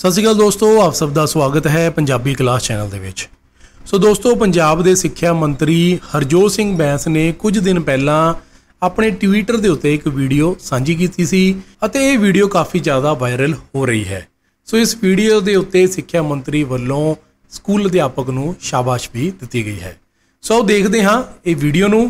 सत श्री अकाल दोस्तों, आप सब का स्वागत है पंजाबी क्लास चैनल के विच। सो दोस्तों, पंजाब के सिक्ख्या मंत्री हरजोत सिंह बैंस ने कुछ दिन पहला अपने ट्विटर के उत्ते एक वीडियो सांझी कीती सी अते ये वीडियो काफ़ी ज़्यादा वायरल हो रही है। सो इस वीडियो के उत्ते सिक्ख्या मंत्री वालों स्कूल अध्यापक नूं शाबाश भी दी गई है। सो देखते हाँ ये वीडियो नूं।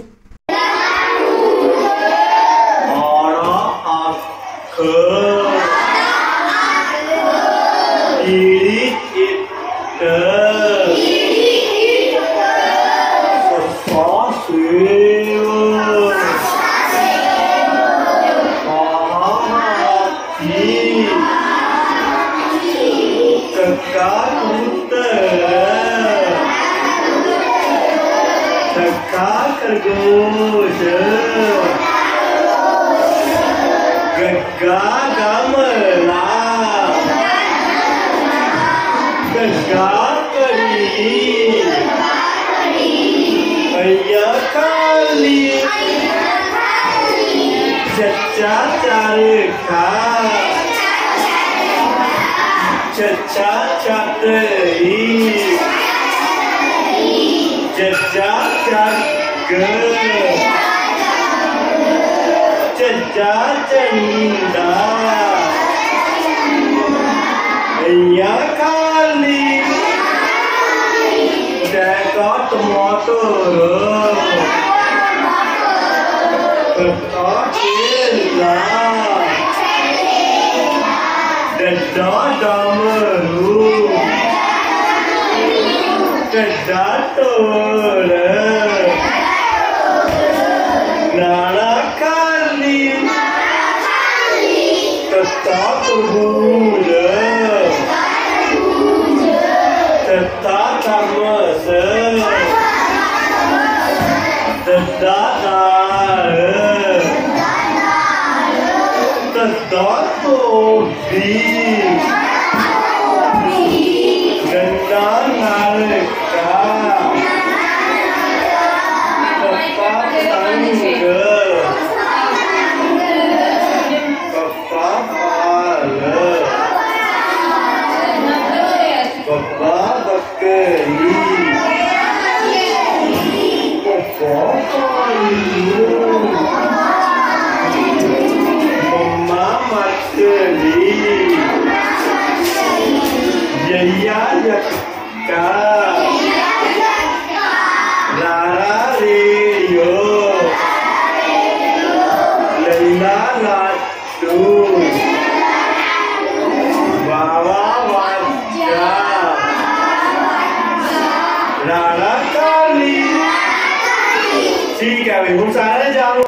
ठीक है भाई, हम सारे